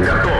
Готов.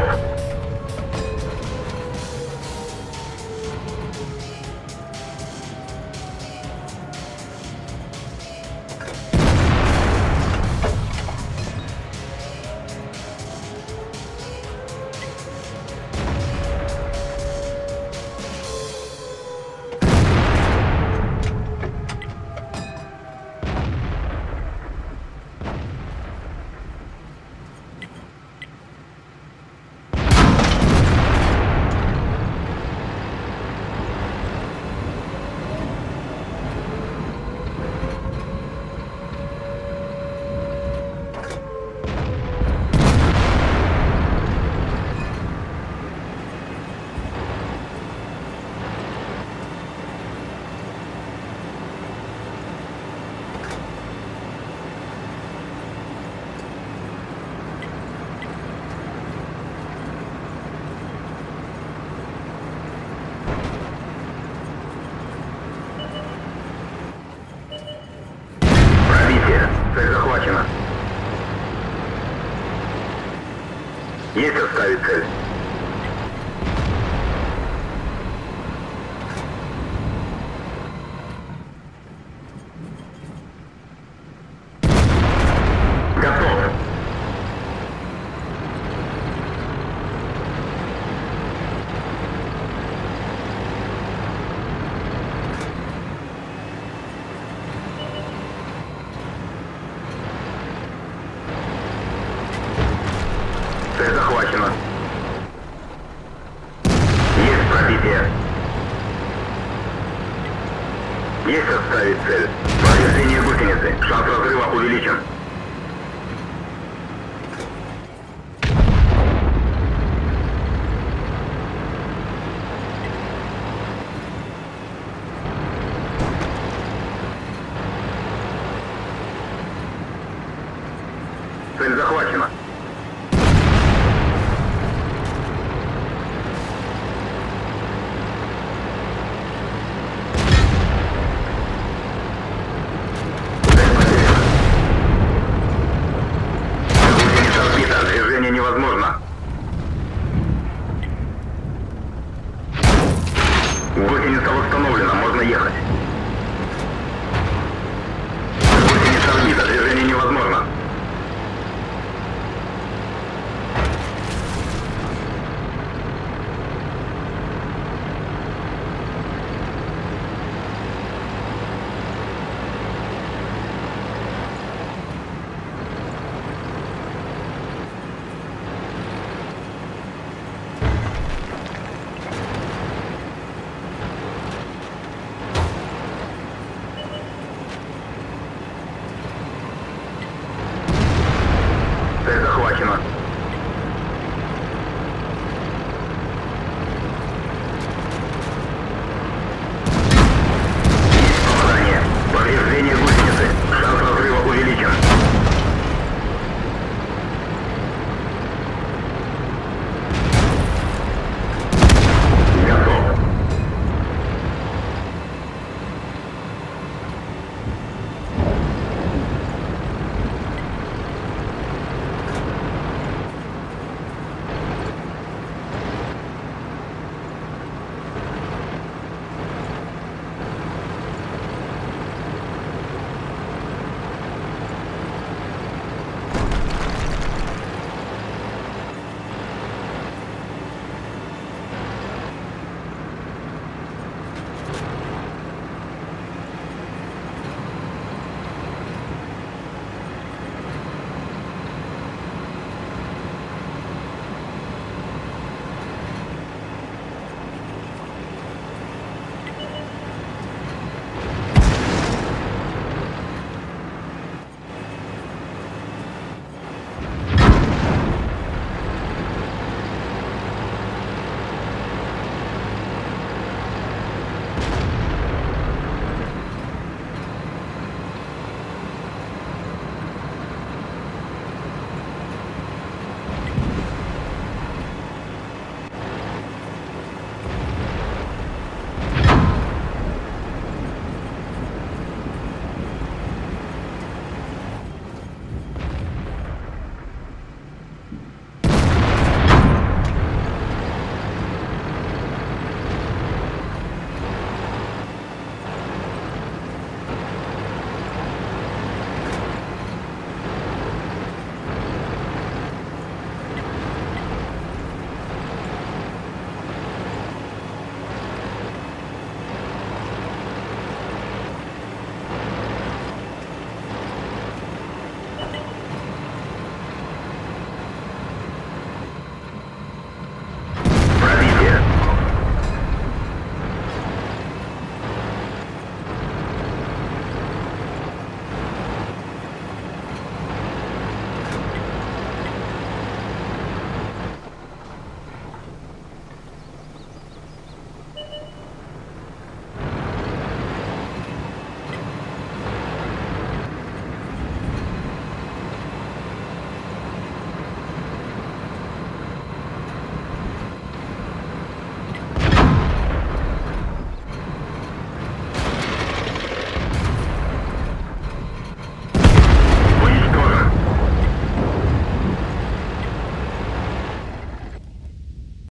Есть оставить цель. Готов. Цель захвачена. Есть пробитие. Есть оставить цель. Повреждение гусеницы. Шанс разрыва увеличен. Цель захвачена. Гусеница восстановлена, можно ехать.